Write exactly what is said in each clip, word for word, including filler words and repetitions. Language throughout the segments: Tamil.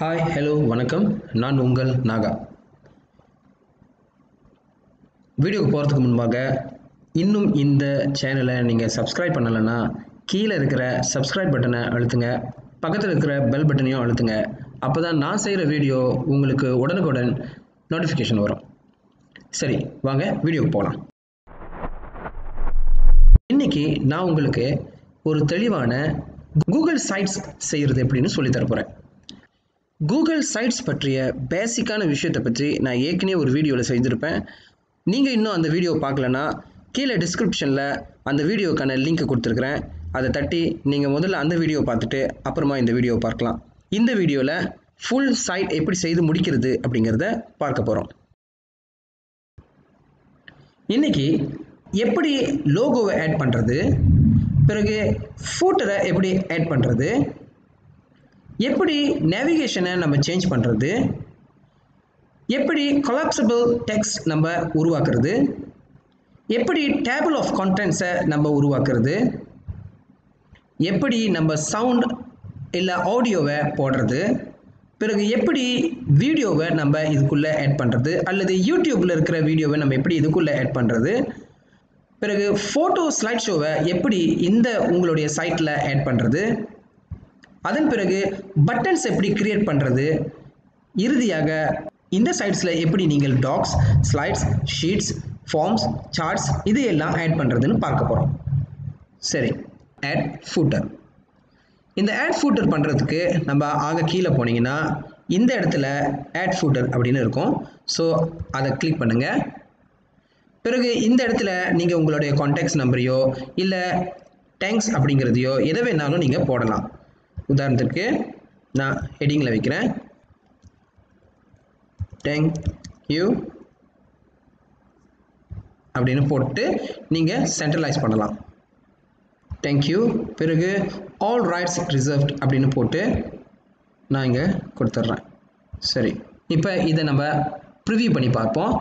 Hi, hello, வணக்கம். நான் உங்கள் நாகா. வீடியோக்கு போறதுக்கு முன்பாக இன்னும் இந்த சேனலை நீங்க சப்ஸ்கிரைப் பண்ணலனா கீழ இருக்கிற சப்ஸ்கிரைப் பட்டனை அழுத்துங்க. பக்கத்துல இருக்கிற பெல் பட்டனையும் அழுத்துங்க. அப்பதான் நான் செய்யற வீடியோ உங்களுக்கு உடனுக்குடன் நோட்டிஃபிகேஷன் வரும். சரி, வாங்க வீடியோக்கு போலாம். இன்னைக்கு நான் உங்களுக்கு ஒரு தெளிவான Google Sites செய்யறது எப்படின்னு சொல்லி தர போறேன். Google Sites பற்றிய பேசிக்கான விஷயத்தை பற்றி நான் ஏற்கனவே ஒரு வீடியோவில் செய்திருப்பேன். நீங்கள் இன்னும் அந்த வீடியோ பார்க்கலன்னா கீழே டிஸ்கிரிப்ஷனில் அந்த வீடியோக்கான லிங்க் கொடுத்துருக்குறேன். அதை தட்டி நீங்கள் முதல்ல அந்த வீடியோ பார்த்துட்டு அப்புறமா இந்த வீடியோ பார்க்கலாம். இந்த வீடியோவில் ஃபுல் சைட் எப்படி செய்து முடிக்கிறது அப்படிங்கிறத பார்க்க போகிறோம். இன்றைக்கி எப்படி லோகோவை ஆட் பண்ணுறது, பிறகு ஃபூட்டரை எப்படி ஆட் பண்ணுறது, எப்படி நேவிகேஷனை நம்ம சேஞ்ச் பண்ணுறது, எப்படி கொலாப்சபிள் டெக்ஸ்ட் நம்ம உருவாக்குறது, எப்படி டேபிள் ஆஃப் கண்டென்ட்ஸை நம்ம உருவாக்குறது, எப்படி நம்ம சவுண்ட் இல்லை ஆடியோவை போடுறது, பிறகு எப்படி வீடியோவை நம்ம இதுக்குள்ளே ஆட் பண்ணுறது அல்லது யூடியூப்பில் இருக்கிற வீடியோவை நம்ம எப்படி இதுக்குள்ளே ஆட் பண்ணுறது, பிறகு ஃபோட்டோ ஸ்லைட் ஷோவை எப்படி இந்த உங்களுடைய சைட்டில் ஆட் பண்ணுறது, அதன் பிறகு பட்டன்ஸ் எப்படி கிரியேட் பண்ணுறது, இறுதியாக இந்த சைட்ஸில் எப்படி நீங்கள் docs, slides, sheets, forms, charts இது எல்லாம் ஆட் பண்ணுறதுன்னு பார்க்க போகிறோம். சரி, ஆட் ஃபூட்டர். இந்த ஆட் ஃபூட்டர் பண்ணுறதுக்கு நம்ம ஆக கீழே போனீங்கன்னா இந்த இடத்துல ஆட் ஃபூட்டர் அப்படின்னு இருக்கும். ஸோ அதை கிளிக் பண்ணுங்கள். பிறகு இந்த இடத்துல நீங்கள் உங்களுடைய கான்டாக்ட்ஸ் நம்பரையோ இல்லை டேங்க்ஸ் அப்படிங்கிறதையோ எதை வேணாலும் நீங்கள் போடலாம். உதாரணத்துக்கு நான் ஹெட்டிங்கில் வைக்கிறேன் தேங்க்யூ அப்படின்னு போட்டு நீங்கள் சென்ட்ரலைஸ் பண்ணலாம். தேங்க்யூ, பிறகு ஆல் ரைட்ஸ் ரிசர்வ்ட் அப்படின்னு போட்டு நான் இங்கே கொடுத்துட்றேன். சரி, இப்போ இதை நம்ம ப்ரிவியூ பண்ணி பார்ப்போம்.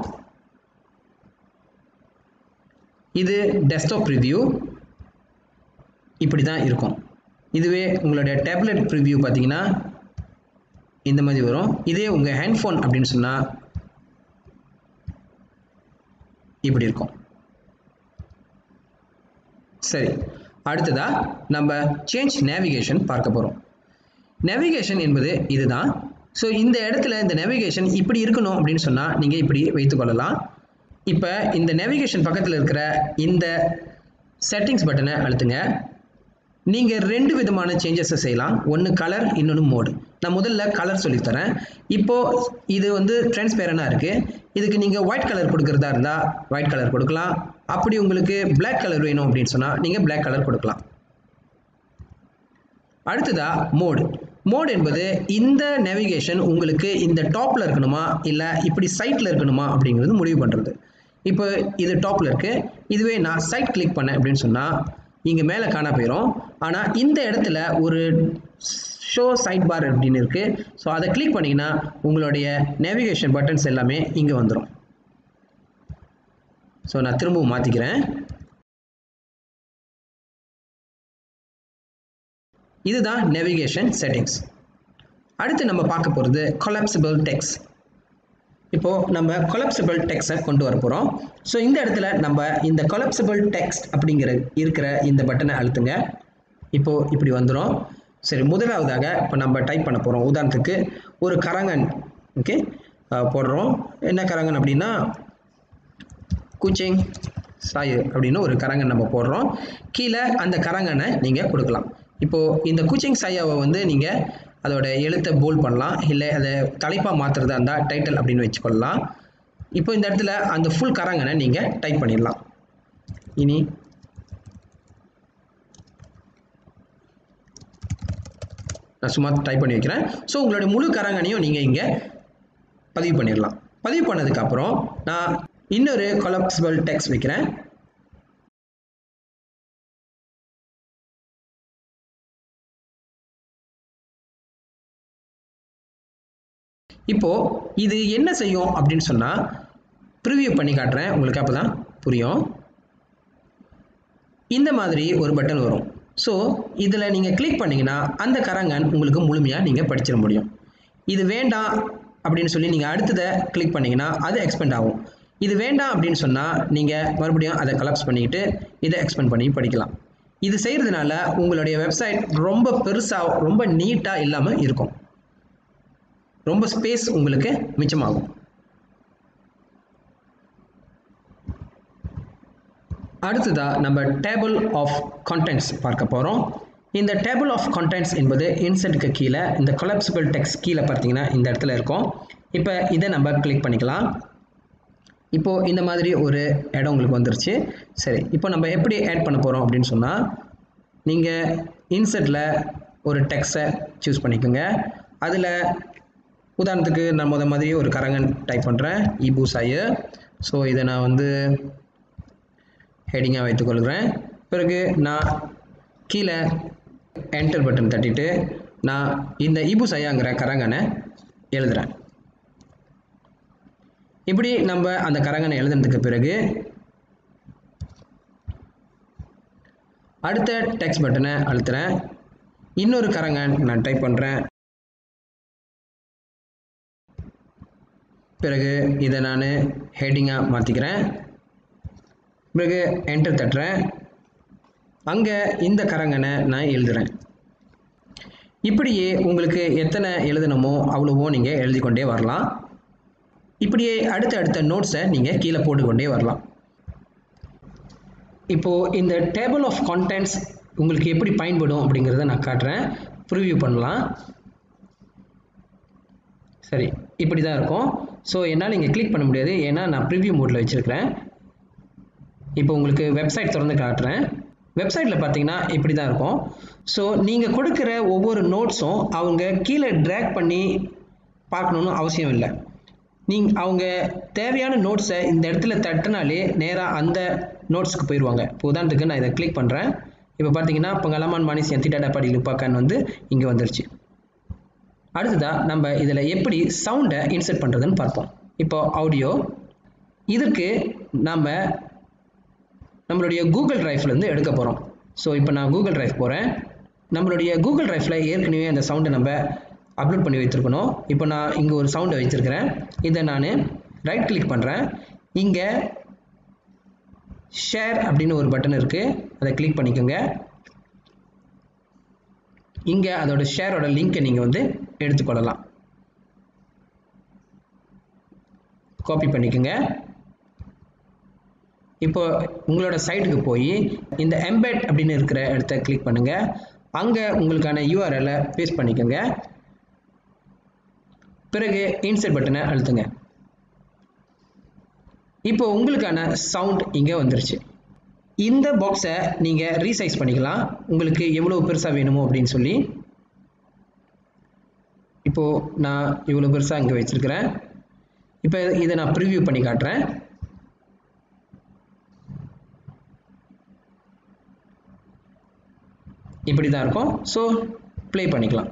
இது டெஸ்க்டாப் ப்ரிவியூ இப்படி தான் இருக்கும். இதுவே உங்களுடைய டேப்லெட் ப்ரிவியூ பார்த்தீங்கன்னா இந்த மாதிரி வரும். இதே உங்கள் ஹேண்ட்ஃபோன் அப்படின்னு சொன்னால் இப்படி இருக்கும். சரி, அடுத்ததாக நம்ம சேஞ்ச் நேவிகேஷன் பார்க்க போகிறோம். நேவிகேஷன் என்பது இது தான். ஸோ இந்த இடத்துல இந்த நேவிகேஷன் இப்படி இருக்கணும் அப்படின்னு சொன்னால் நீங்கள் இப்படி வைத்துக்கொள்ளலாம். இப்போ இந்த நேவிகேஷன் பக்கத்தில் இருக்கிற இந்த செட்டிங்ஸ் பட்டனை அழுத்துங்க. நீங்கள் ரெண்டு விதமான சேஞ்சஸை செய்யலாம். ஒன்று கலர், இன்னொன்று மோடு. நான் முதல்ல கலர் சொல்லித்தரேன். இப்போது இது வந்து டிரான்ஸ்பேரண்டாக இருக்குது. இதுக்கு நீங்கள் ஒயிட் கலர் கொடுக்குறதா இருந்தால் ஒயிட் கலர் கொடுக்கலாம். அப்படி உங்களுக்கு பிளாக் கலர் வேணும் அப்படின்னு சொன்னால் நீங்கள் பிளாக் கலர் கொடுக்கலாம். அடுத்ததாக மோடு. மோடு என்பது இந்த நேவிகேஷன் உங்களுக்கு இந்த டாப்பில் இருக்கணுமா இல்லை இப்படி சைட்டில் இருக்கணுமா அப்படிங்கிறது முடிவு பண்ணுறது. இப்போ இது டாப்பில் இருக்குது. இதுவே நான் சைட் கிளிக் பண்ணேன் அப்படின்னு சொன்னால் இங்கே மேலே காண போயிடும். ஆனால் இந்த இடத்துல ஒரு ஷோ சைட் பார் அப்படின்னு இருக்குது. ஸோ அதை கிளிக் பண்ணிங்கன்னா உங்களுடைய நேவிகேஷன் பட்டன்ஸ் எல்லாமே இங்கே வந்துடும். ஸோ நான் திரும்பவும் மாற்றிக்கிறேன். இதுதான் நேவிகேஷன் செட்டிங்ஸ். அடுத்து நம்ம பார்க்க போகிறது கொலாப்சபிள் டெக்ஸ்ட். இப்போது நம்ம கொலாப்சபிள் டெக்ஸ்டை கொண்டு வர போகிறோம். ஸோ இந்த இடத்துல நம்ம இந்த கொலாப்சபிள் டெக்ஸ்ட் அப்படிங்கிற இருக்கிற இந்த பட்டனை அழுத்துங்க. இப்போது இப்படி வந்துடும். சரி, முதலாவதாக இப்போ நம்ம டைப் பண்ண போகிறோம். உதாரணத்துக்கு ஒரு கரங்கன் ஓகே போடுறோம். என்ன கரங்கன் அப்படின்னா குச்சிங் சாயு அப்படின்னு ஒரு கரங்கன் நம்ம போடுறோம். கீழே அந்த கரங்கனை நீங்கள் கொடுக்கலாம். இப்போது இந்த குச்சிங் சாயாவை வந்து நீங்கள் அதோட எழுத்தை போல்ட் பண்ணலாம், இல்லை அதை தலைப்பாக மாற்றுறதா இருந்தால் டைட்டில் அப்படின்னு வச்சுக்கொள்ளலாம். இப்போ இந்த இடத்துல அந்த ஃபுல் கரங்கனை நீங்கள் டைப் பண்ணிடலாம். இனி நான் சும்மா டைப் பண்ணி வைக்கிறேன். ஸோ உங்களுடைய முழு கரங்கனையும் நீங்கள் இங்கே பதிவு பண்ணிடலாம். பதிவு பண்ணதுக்கப்புறம் நான் இன்னொரு கொலாப்சபிள் டெக்ஸ்ட் வைக்கிறேன். இப்போது இது என்ன செய்யும் அப்படின்னு சொன்னால் ப்ரிவியூ பண்ணி காட்டுறேன் உங்களுக்கு, அப்போ தான் புரியும். இந்த மாதிரி ஒரு பட்டன் வரும். ஸோ இதில் நீங்கள் கிளிக் பண்ணிங்கன்னா அந்த கரங்கன் உங்களுக்கு முழுமையாக நீங்கள் படிச்சிட முடியும். இது வேண்டாம் அப்படினு சொல்லி நீங்க அடுத்ததை கிளிக் பண்ணீங்கனா அது எக்ஸ்பெண்ட் ஆகும். இது வேண்டாம் அப்படினு சொன்னா நீங்க மறுபடியும் அதை கலப்ஸ் பண்ணிட்டு இத எக்ஸ்பெண்ட் பண்ணி படிக்கலாம். இது செய்யிறதுனால உங்களுடைய வெப்சைட் ரொம்ப பெருசா ரொம்ப நீட்டா இல்லாம இருக்கும். ரொம்ப ஸ்பேஸ் உங்களுக்கு மிச்சமாகும். அடுத்ததா நம்ம டேபிள் ஆஃப் கண்டென்ட்ஸ் பார்க்க போறோம். இந்த டேபிள் ஆஃப் கண்டென்ட்ஸ் என்பது இன்சர்ட்க்கு கீழே இந்த கொலாப்சிபிள் டெக்ஸ்ட் கீழே பார்த்தீங்கன்னா இந்த இடத்துல இருக்கும். இப்போ இதை நம்ம கிளிக் பண்ணிக்கலாம். இப்போது இந்த மாதிரி ஒரு இடம் உங்களுக்கு வந்துருச்சு. சரி, இப்போ நம்ம எப்படி ஆட் பண்ண போகிறோம் அப்படின்னு சொன்னால் நீங்கள் இன்சர்ட்டில் ஒரு டெக்ஸ்ட்டை சூஸ் பண்ணிக்கோங்க. அதில் உதாரணத்துக்கு நான் முத மாதிரி ஒரு கரங்கன் டைப் பண்ணுறேன், இபு சாயு. ஸோ இதை நான் வந்து ஹெடிங்காக வைத்துக்கொள்கிறேன். பிறகு நான் கீழே என்டர் பட்டன் தட்டிட்டு நான் இந்த இபு சாயாங்கிற கரங்கனை எழுதுகிறேன். இப்படி நம்ம அந்த கரங்கனை எழுதுனதுக்கு பிறகு அடுத்த டெக்ஸ்ட் பட்டனை அழுத்துறேன். இன்னொரு கரங்கன் நான் டைப் பண்ணுறேன். பிறகு இதை நான் ஹெட்டிங்காக மாற்றிக்கிறேன். பிறகு என்டர் தட்டுறேன். அங்கே இந்த கரங்கனை நான் எழுதுறேன். இப்படியே உங்களுக்கு எத்தனை எழுதணுமோ அவ்வளவோ நீங்கள் எழுதி கொண்டே வரலாம். இப்படியே அடுத்த அடுத்த நோட்ஸை நீங்கள் கீழே போட்டுக்கொண்டே வரலாம். இப்போது இந்த டேபிள் ஆஃப் கண்டென்ட்ஸ் உங்களுக்கு எப்படி பயன்படும் அப்படிங்கிறத நான் காட்டுறேன். ப்ரிவியூ பண்ணலாம். சரி, இப்படி தான் இருக்கும். ஸோ என்னால் இங்கே கிளிக் பண்ண முடியாது, ஏன்னா நான் ப்ரிவியூ மோடில் வச்சுருக்கிறேன். இப்போ உங்களுக்கு வெப்சைட் திறந்து காட்டுறேன். வெப்சைட்டில் பார்த்தீங்கன்னா இப்படி தான் இருக்கும். ஸோ நீங்கள் கொடுக்குற ஒவ்வொரு நோட்ஸும் அவங்க கீழே ட்ராக் பண்ணி பார்க்கணுன்னு அவசியம் இல்லை. நீங்கள் அவங்க தேவையான நோட்ஸை இந்த இடத்துல தட்டினாலே நேராக அந்த நோட்ஸுக்கு போயிடுவாங்க. இப்போ உதாரணத்துக்கு நான் இதை கிளிக் பண்ணுறேன். இப்போ பார்த்தீங்கன்னா பங்கலமான் மானி செந்திடாடா படி லுப்பாக்கான்னு வந்து இங்கே வந்துருச்சு. அடுத்ததாக நம்ம இதில் எப்படி சவுண்டை இன்சர்ட் பண்ணுறதுன்னு பார்ப்போம். இப்போ ஆடியோ, இதற்கு நம்ம நம்மளுடைய கூகுள் டிரைவ்லேருந்து எடுக்க போகிறோம். ஸோ இப்போ நான் கூகுள் டிரைவ் போகிறேன். நம்மளுடைய கூகுள் டிரைவில் ஏற்கனவே அந்த சவுண்டை நம்ம அப்லோட் பண்ணி வைத்திருக்கணும். இப்போ நான் இங்கே ஒரு சவுண்டை வச்சுருக்கிறேன். இதை நான் ரைட் கிளிக் பண்ணுறேன். இங்கே ஷேர் அப்படின்னு ஒரு பட்டன் இருக்குது, அதை கிளிக் பண்ணிக்கோங்க. இங்கே அதோட ஷேரோட லிங்கை நீங்கள் வந்து எடுத்துக்கொள்ளலாம். காப்பி பண்ணிக்கோங்க. இப்போ உங்களோட சைட்டுக்கு போய் இந்த எம்பெட் அப்படின்னு இருக்கிற இடத்த கிளிக் பண்ணுங்கள். அங்கே உங்களுக்கான யூஆர்எல்லை பேஸ்ட் பண்ணிக்கோங்க. பிறகு இன்சர்ட் பட்டனை அழுத்துங்க. இப்போ உங்களுக்கான சவுண்ட் இங்கே வந்துருச்சு. இந்த பாக்ஸை நீங்கள் ரீசைஸ் பண்ணிக்கலாம், உங்களுக்கு எவ்வளோ பெருசாக வேணுமோ அப்படின்னு சொல்லி. இப்போது நான் இவ்வளோ பெருசாக இங்கே வச்சுருக்கிறேன். இப்போ இதை நான் ப்ரிவியூ பண்ணி காட்டுறேன். இப்படி தான் இருக்கும். ஸோ ப்ளே பண்ணிக்கலாம்.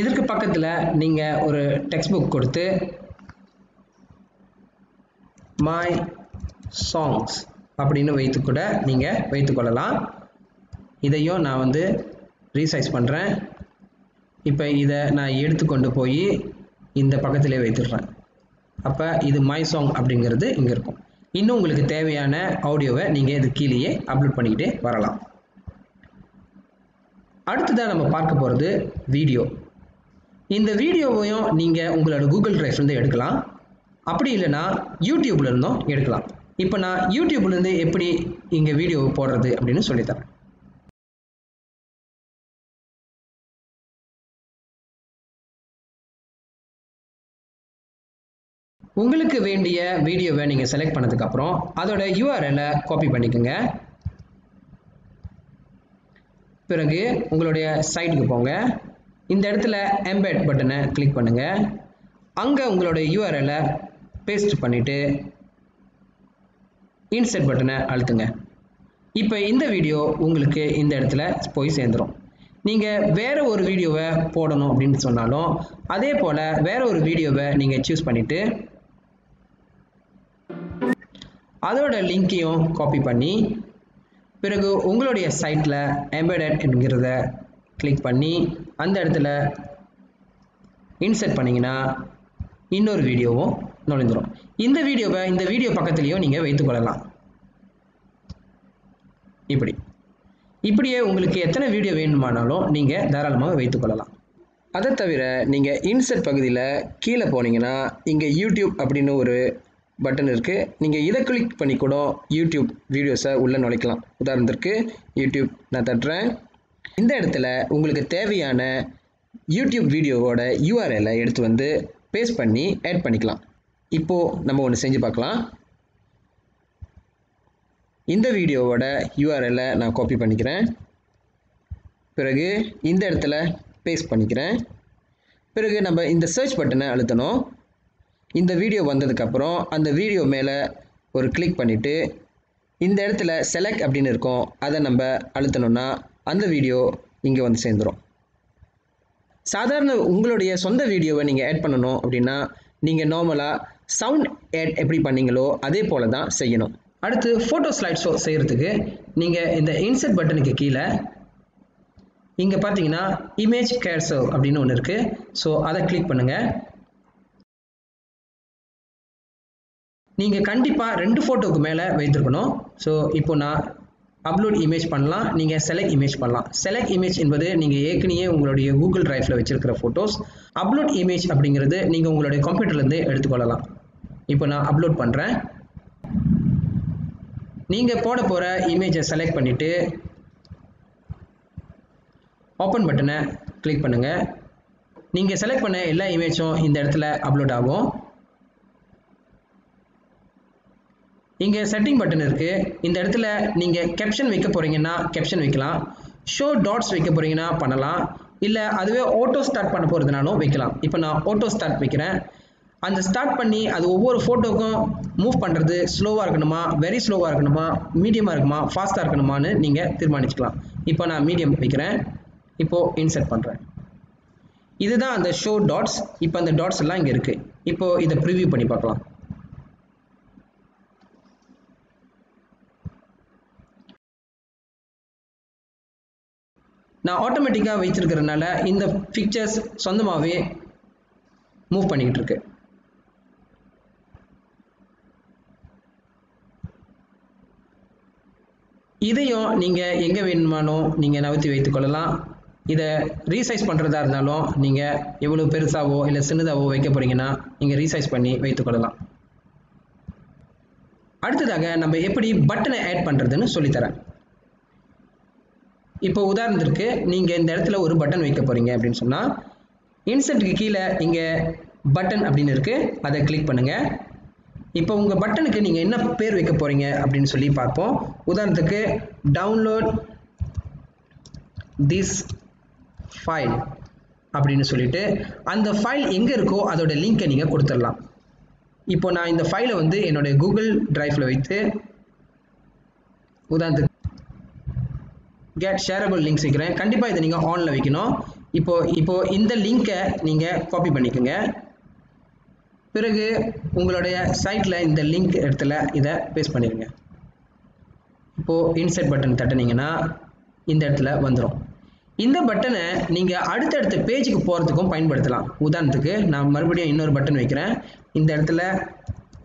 இதற்கு பக்கத்தில் நீங்கள் ஒரு டெக்ஸ்ட் புக் கொடுத்து மை சாங்ஸ் அப்படின்னு வைத்து கூட நீங்கள் வைத்துக்கொள்ளலாம். இதையும் நான் வந்து ரீசைஸ் பண்ணுறேன். இப்போ இதை நான் எடுத்துக்கொண்டு போய் இந்த பக்கத்திலே வைத்துடுறேன். அப்போ இது மை சாங் அப்படிங்கிறது இங்கே இருக்கும். இன்னும் உங்களுக்கு தேவையான ஆடியோவை நீங்கள் இது கீழேயே அப்லோட் பண்ணிக்கிட்டே வரலாம். அடுத்ததாக நம்ம பார்க்க போகிறது வீடியோ. இந்த வீடியோவையும் நீங்கள் உங்களோட கூகுள் டிரைவ்லேருந்து எடுக்கலாம், அப்படி இல்லைனா யூடியூப்லேருந்தும் எடுக்கலாம். இப்போ நான் யூடியூப்லேருந்து எப்படி இங்கே வீடியோ போடுறது அப்படின்னு சொல்லித்தரேன். உங்களுக்கு வேண்டிய வீடியோவை நீங்கள் செலக்ட் பண்ணதுக்கப்புறம் அதோட யூஆர்எல்லை காப்பி பண்ணிக்கோங்க. பிறகு உங்களுடைய சைட்டுக்கு போங்க. இந்த இடத்துல எம்பெட் பட்டனை கிளிக் பண்ணுங்கள். அங்கே உங்களுடைய யூஆர்எல்லை பேஸ்ட் பண்ணிவிட்டு இன்சர்ட் பட்டனை அழுத்துங்க. இப்போ இந்த வீடியோ உங்களுக்கு இந்த இடத்துல போய் சேர்ந்துடும். நீங்கள் வேறு ஒரு வீடியோவை போடணும் அப்படின்னு சொன்னாலும் அதே போல் வேறு ஒரு வீடியோவை நீங்கள் சூஸ் பண்ணிவிட்டு அதோட லிங்கையும் காப்பி பண்ணி பிறகு உங்களுடைய சைட்டில் எம்பெடட் என்கிறத கிளிக் பண்ணி அந்த இடத்துல இன்சர்ட் பண்ணிங்கன்னா இன்னொரு வீடியோவும் நுழைந்துடும். இந்த வீடியோவை இந்த வீடியோ பக்கத்துலேயும் நீங்கள் வைத்துக்கொள்ளலாம். இப்படி இப்படியே உங்களுக்கு எத்தனை வீடியோ வேணுமானாலும் நீங்கள் தாராளமாக வைத்துக்கொள்ளலாம். அதை தவிர நீங்கள் இன்சர்ட் பகுதியில் கீழே போனீங்கன்னா இங்கே யூடியூப் அப்படின்னு ஒரு பட்டன் இருக்குது. நீங்கள் இதை கிளிக் பண்ணி கூட யூடியூப் வீடியோஸை உள்ளே நுழைக்கலாம். உதாரணத்திற்கு யூடியூப் நான் தட்டுறேன். இந்த இடத்துல உங்களுக்கு தேவையான யூடியூப் வீடியோவோட யூஆர்எல்லை எடுத்து வந்து பேஸ்ட் பண்ணி ஆட் பண்ணிக்கலாம். இப்போது நம்ம ஒன்று செஞ்சு பார்க்கலாம். இந்த வீடியோவோட யூஆர்எல்லை நான் காப்பி பண்ணிக்கிறேன். பிறகு இந்த இடத்துல பேஸ்ட் பண்ணிக்கிறேன். பிறகு நம்ம இந்த சர்ச் பட்டனை அழுத்தணும். இந்த வீடியோ வந்ததுக்கப்புறம் அந்த வீடியோ மேலே ஒரு கிளிக் பண்ணிவிட்டு இந்த இடத்துல செலக்ட் அப்படின்னு இருக்கும், அதை நம்ம அழுத்தணும்னா அந்த வீடியோ இங்கே வந்து சேர்ந்துடும். சாதாரண உங்களுடைய சொந்த வீடியோவை நீங்கள் ஆட் பண்ணணும் அப்படின்னா நீங்கள் நார்மலாக சவுண்ட் ஆட் எப்படி பண்ணீங்களோ அதே போல் தான் செய்யணும். அடுத்து ஃபோட்டோ ஸ்லைட்ஸோ செய்கிறதுக்கு நீங்கள் இந்த இன்சர்ட் பட்டனுக்கு கீழே இங்கே பார்த்தீங்கன்னா இமேஜ் கேர்சர் அப்படின்னு ஒன்று இருக்குது. ஸோ அதை கிளிக் பண்ணுங்கள். நீங்கள் கண்டிப்பாக ரெண்டு ஃபோட்டோவுக்கு மேலே வைத்திருக்கணும். ஸோ இப்போ நான் அப்லோட் இமேஜ் பண்ணலாம், நீங்கள் செலக்ட் இமேஜ் பண்ணலாம். செலக்ட் இமேஜ் என்பது நீங்கள் ஏற்கனவே உங்களுடைய கூகுள் டிரைவில் வச்சுருக்கிற ஃபோட்டோஸ். அப்லோட் இமேஜ் அப்படிங்கிறது நீங்கள் உங்களுடைய கம்ப்யூட்டர்லேருந்து எடுத்துக்கொள்ளலாம். இப்போ நான் அப்லோட் பண்ணுறேன். நீங்கள் போட போகிற இமேஜை செலக்ட் பண்ணிவிட்டு ஓப்பன் பட்டனை கிளிக் பண்ணுங்கள். நீங்கள் செலக்ட் பண்ண எல்லா இமேஜும் இந்த இடத்துல அப்லோட் ஆகும். இங்கே செட்டிங் பட்டன் இருக்குது. இந்த இடத்துல நீங்கள் கேப்ஷன் வைக்க போகிறீங்கன்னா கேப்ஷன் வைக்கலாம், ஷோ டாட்ஸ் வைக்க போகிறீங்கன்னா பண்ணலாம், இல்லை அதுவே ஆட்டோ ஸ்டார்ட் பண்ண போகிறதுனாலும் வைக்கலாம். இப்போ நான் ஆட்டோ ஸ்டார்ட் வைக்கிறேன். அந்த ஸ்டார்ட் பண்ணி அது ஒவ்வொரு ஃபோட்டோக்கும் மூவ் பண்ணுறது ஸ்லோவாக இருக்கணுமா, வெரி ஸ்லோவாக இருக்கணுமா, மீடியமாக இருக்குமா, ஃபாஸ்ட்டாக இருக்கணுமான்னு நீங்கள் தீர்மானிச்சுக்கலாம். இப்போ நான் மீடியம் வைக்கிறேன். இப்போது இன்சர்ட் பண்ணுறேன். இதுதான் அந்த ஷோ டாட்ஸ். இப்போ அந்த டாட்ஸ் எல்லாம் இங்கே இருக்குது. இப்போது இதை ப்ரிவியூ பண்ணி பார்க்கலாம். நான் ஆட்டோமேட்டிக்காக வைத்திருக்கிறதுனால இந்த பிக்சர்ஸ் சொந்தமாகவே மூவ் பண்ணிக்கிட்டு இருக்கு. இதையும் நீங்கள் எங்கே வேணுமானும் நீங்கள் நகர்த்தி வைத்துக்கொள்ளலாம். இதை ரீசைஸ் பண்ணுறதா இருந்தாலும் நீங்கள் எவ்வளோ பெருசாகவோ இல்லை சின்னதாகவோ வைக்க போகிறீங்கன்னா நீங்கள் ரீசைஸ் பண்ணி வைத்துக்கொள்ளலாம். அடுத்ததாக நம்ம எப்படி பட்டனை ஆட் பண்ணுறதுன்னு சொல்லித்தரேன். இப்போ உதாரணத்திற்கு நீங்கள் இந்த இடத்துல ஒரு பட்டன் வைக்க போகிறீங்க அப்படின்னு சொன்னால் இன்சர்ட்டுக்கு கீழே இங்கே பட்டன் அப்படின்னு இருக்குது, அதை கிளிக் பண்ணுங்கள். இப்போ உங்கள் பட்டனுக்கு நீங்கள் என்ன பேர் வைக்க போகிறீங்க அப்படின்னு சொல்லி பார்ப்போம். உதாரணத்துக்கு டவுன்லோட் திஸ் ஃபைல் அப்படின்னு சொல்லிட்டு அந்த ஃபைல் எங்கே இருக்கோ அதோட லிங்கை நீங்கள் கொடுத்துடலாம். இப்போ நான் இந்த ஃபைலை வந்து என்னுடைய கூகுள் டிரைவில் வைத்து உதாரணத்துக்கு கெட் ஷேரபிள் லிங்க்ஸ் வைக்கிறேன். கண்டிப்பாக இதை நீங்கள் ஆனில் வைக்கணும். இப்போ இப்போ இந்த லிங்கை நீங்கள் காப்பி பண்ணிக்கோங்க. பிறகு உங்களுடைய சைட்டில் இந்த லிங்க் இடத்துல இதை பேஸ்ட் பண்ணிடுங்க. இப்போது இன்சர்ட் பட்டன் தட்டினீங்கன்னா இந்த இடத்துல வந்துடும். இந்த பட்டனை நீங்கள் அடுத்தடுத்த பேஜுக்கு போகிறதுக்கும் பயன்படுத்தலாம். உதாரணத்துக்கு நான் மறுபடியும் இன்னொரு பட்டன் வைக்கிறேன். இந்த இடத்துல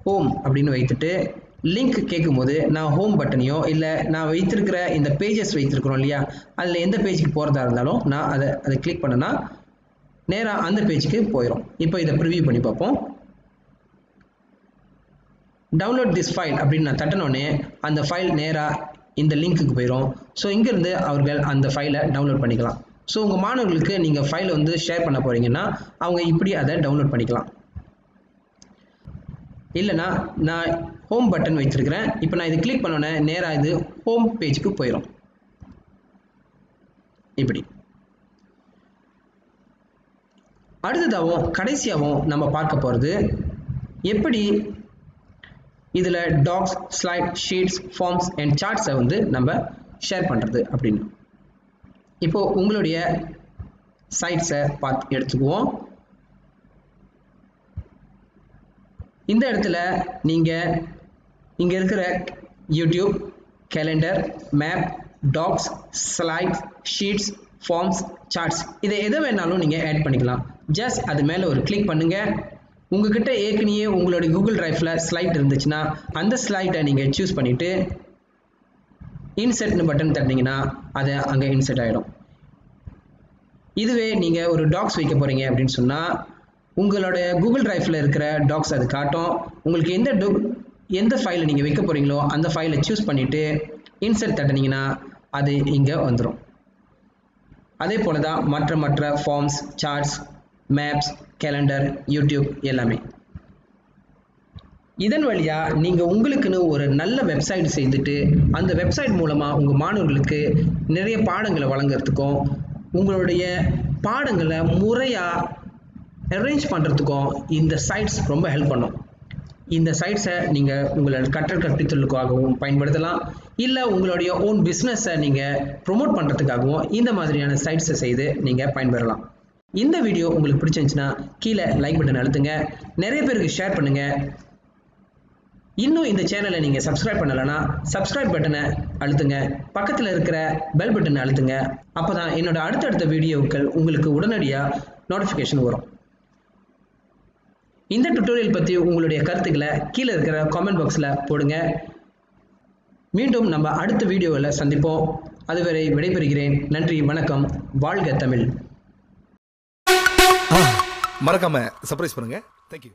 ஹோம் அப்படின்னு வைத்துட்டு லிங்க் கேட்கும்போது நான் ஹோம் பட்டனையோ இல்லை நான் வைத்திருக்கிற இந்த பேஜஸ் வைத்திருக்கிறோம் இல்லையா, அதில் எந்த பேஜுக்கு போகிறதா இருந்தாலும் நான் அதை அதை கிளிக் பண்ணேன்னா நேராக அந்த பேஜுக்கு போயிடும். இப்போ இதை ப்ரிவியூ பண்ணி பார்ப்போம். டவுன்லோட் திஸ் ஃபைல் அப்படின்னு நான் தட்டினோடனே அந்த ஃபைல் நேராக இந்த லிங்க்குக்கு போயிடும். ஸோ இங்கேருந்து அவர்கள் அந்த ஃபைலை டவுன்லோட் பண்ணிக்கலாம். ஸோ உங்கள் மாணவர்களுக்கு நீங்கள் ஃபைலை வந்து ஷேர் பண்ண போகிறீங்கன்னா அவங்க இப்படி அதை டவுன்லோட் பண்ணிக்கலாம். இல்லைனா நான் ஹோம் பட்டன் வச்சுருக்கிறேன். இப்போ நான் இது கிளிக் பண்ணோன்னே நேராக இது ஹோம் பேஜுக்கு போயிடும். இப்படி அடுத்ததாகவும் கடைசியாகவும் நம்ம பார்க்க போகிறது எப்படி இதில் docs, slide, sheets, forms and சார்ட்ஸை வந்து நம்ம ஷேர் பண்ணுறது அப்படின்னு. இப்போது உங்களுடைய சைட்ஸை பார்த்து எடுத்துக்குவோம். இந்த இடத்துல நீங்கள் இங்கே இருக்கிற YouTube, calendar, map, docs, slides, sheets, forms, charts. This is what you add. Just click on it. If you have a Google Drive slide, and the slide you choose the insert button, that will insert it. This way, if you have a docs, you can see Google Drive docs. If you have a file, you can choose the file. Insert that you can see அதே போல தான் மற்ற மற்ற forms, charts, maps, calendar, YouTube எல்லாமே. இதன் வழியா நீங்க உங்களுக்குன்னு ஒரு நல்ல வெப்சைட் செய்துட்டு அந்த வெப்சைட் மூலமா உங்க மாணவர்களுக்கு நிறைய பாடங்களை வழங்குறதுக்கும் உங்களுடைய பாடங்களை முறையா arrange பண்றதுக்கும் இந்த சைட்ஸ் ரொம்ப ஹெல்ப் பண்ணும். இந்த சைட்ஸை நீங்க உங்களோட கற்றல் கற்பித்தலுக்காகவும் பயன்படுத்தலாம் இல்ல உங்களுடைய own business-ஐ நீங்க promote பண்றதுக்காகவும் இந்த மாதிரியான சைட்ஸை செய்து நீங்க பயன்பெறலாம். இந்த வீடியோ உங்களுக்கு பிடிச்சிருந்தா கீழ லைக் பட்டன் அழுத்துங்க. நிறைய பேருக்கு ஷேர் பண்ணுங்க. இன்னும் இந்த சேனலை நீங்க சப்ஸ்கிரைப் பண்ணலனா சப்ஸ்கிரைப் பட்டனை அழுத்துங்க. பக்கத்துல இருக்கிற பெல் பட்டனை அழுத்துங்க. அப்பதான் என்னோட அடுத்தடுத்த வீடியோக்கள் உங்களுக்கு உடனடியா நோட்டிஃபிகேஷன் வரும். இந்த டுட்டோரியல் பத்தி உங்களுடைய கருத்துக்களை கீழ இருக்கிற கமெண்ட் பாக்ஸ்ல போடுங்க. மீண்டும் நம்ம அடுத்த வீடியோல சந்திப்போம். அதுவரை விடைபெறுகிறேன். நன்றி, வணக்கம். வாழ்க தமிழ். மறக்காம சப்ஸ்கிரைப் பண்ணுங்க. Thank you.